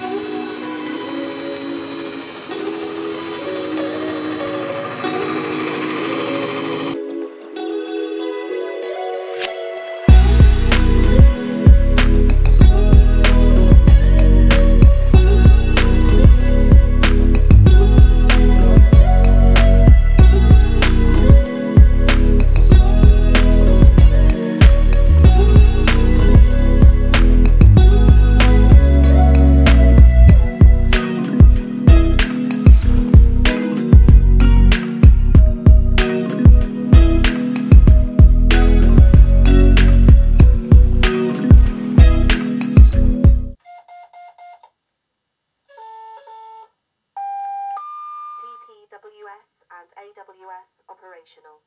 AWS and AWS operational.